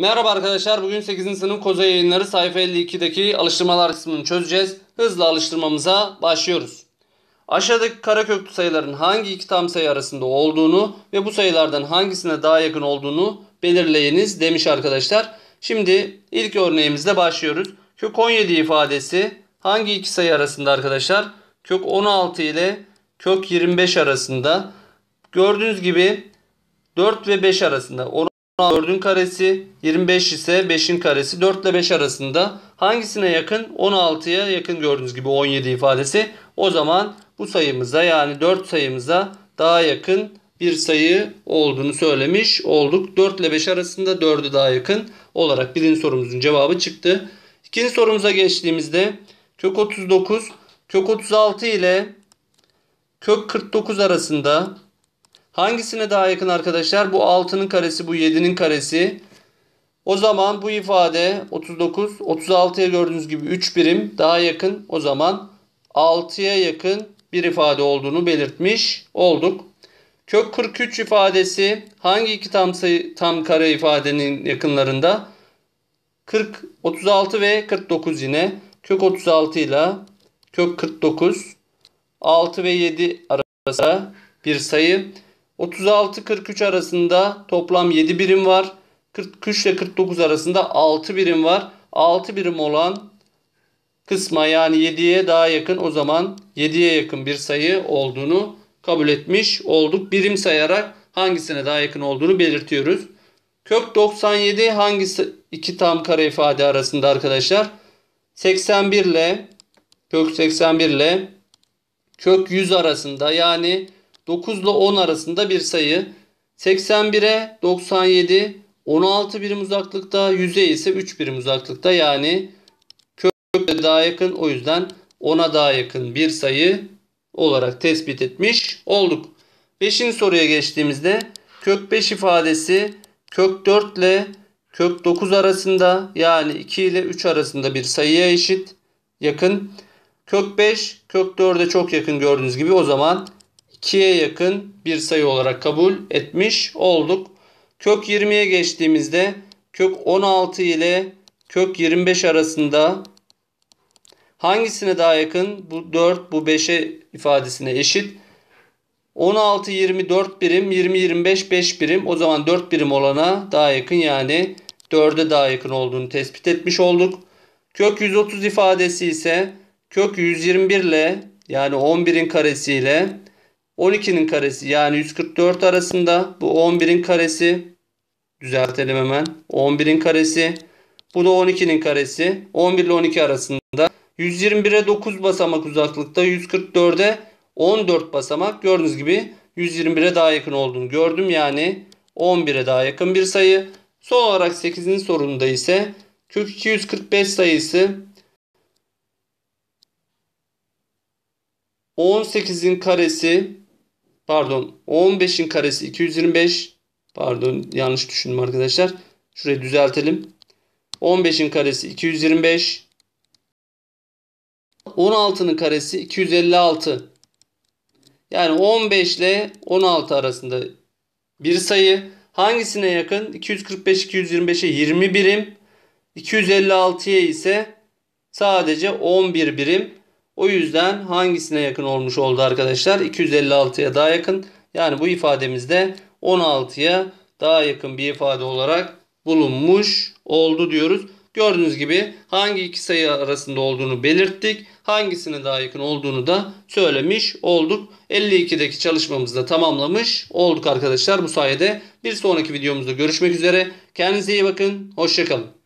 Merhaba arkadaşlar, bugün 8. sınıf KOZA yayınları sayfa 52'deki alıştırmalar kısmını çözeceğiz. Hızlı alıştırmamıza başlıyoruz. Aşağıdaki kareköklü sayıların hangi iki tam sayı arasında olduğunu ve bu sayılardan hangisine daha yakın olduğunu belirleyiniz demiş arkadaşlar. Şimdi ilk örneğimizle başlıyoruz. Kök 17 ifadesi hangi iki sayı arasında arkadaşlar? Kök 16 ile kök 25 arasında. Gördüğünüz gibi 4 ve 5 arasında. 4'ün karesi, 25 ise 5'in karesi, 4 ile 5 arasında. Hangisine yakın? 16'ya yakın, gördüğünüz gibi 17 ifadesi. O zaman bu sayımıza, yani 4 sayımıza daha yakın bir sayı olduğunu söylemiş olduk. 4 ile 5 arasında 4'ü daha yakın olarak birinci sorumuzun cevabı çıktı. İkinci sorumuza geçtiğimizde kök 39, kök 36 ile kök 49 arasında hangisine daha yakın arkadaşlar? Bu 6'nın karesi, bu 7'nin karesi. O zaman bu ifade 39, 36'ya gördüğünüz gibi 3 birim daha yakın. O zaman 6'ya yakın bir ifade olduğunu belirtmiş olduk. Kök 43 ifadesi hangi iki tam kare ifadenin yakınlarında? 40, 36 ve 49 yine. Kök 36 ile kök 49, 6 ve 7 arasında bir sayı. 36-43 arasında toplam 7 birim var. 43 ile 49 arasında 6 birim var. 6 birim olan kısma, yani 7'ye daha yakın, o zaman 7'ye yakın bir sayı olduğunu kabul etmiş olduk. Birim sayarak hangisine daha yakın olduğunu belirtiyoruz. Kök 97 hangisi iki tam kare ifade arasında arkadaşlar? 81 ile kök 81 ile kök 100 arasında, yani 9 ile 10 arasında bir sayı. 81'e 97, 16 birim uzaklıkta, 100'e ise 3 birim uzaklıkta, yani kökle daha yakın, o yüzden 10'a daha yakın bir sayı olarak tespit etmiş olduk. 5. soruya geçtiğimizde kök 5 ifadesi kök 4 ile kök 9 arasında, yani 2 ile 3 arasında bir sayıya eşit yakın. Kök 5 kök 4'e çok yakın, gördüğünüz gibi, o zaman 2'ye yakın bir sayı olarak kabul etmiş olduk. Kök 20'ye geçtiğimizde kök 16 ile kök 25 arasında hangisine daha yakın? Bu 4, bu 5'e ifadesine eşit. 16, 24 birim, 20, 25, 5 birim. O zaman 4 birim olana daha yakın, yani 4'e daha yakın olduğunu tespit etmiş olduk. Kök 130 ifadesi ise kök 121 ile, yani 11'in karesi ile 12'nin karesi, yani 144 arasında. Bu 11'in karesi, düzeltelim hemen, 11'in karesi, bu da 12'nin karesi, 11 ile 12 arasında. 121'e 9 basamak uzaklıkta, 144'e 14 basamak, gördüğünüz gibi 121'e daha yakın olduğunu gördüm, yani 11'e daha yakın bir sayı. Son olarak 8. sorunda ise kök 245 sayısı 18'in karesi, pardon 15'in karesi 225, pardon yanlış düşündüm arkadaşlar, şurayı düzeltelim, 15'in karesi 225, 16'nın karesi 256, yani 15 ile 16 arasında bir sayı. Hangisine yakın? 245-225'e 20 birim, 256'ya ise sadece 11 birim. O yüzden hangisine yakın olmuş oldu arkadaşlar? 256'ya daha yakın. Yani bu ifademizde 16'ya daha yakın bir ifade olarak bulunmuş oldu diyoruz. Gördüğünüz gibi hangi iki sayı arasında olduğunu belirttik. Hangisine daha yakın olduğunu da söylemiş olduk. 52'deki çalışmamızı da tamamlamış olduk arkadaşlar. Bu sayede bir sonraki videomuzda görüşmek üzere. Kendinize iyi bakın. Hoşça kalın.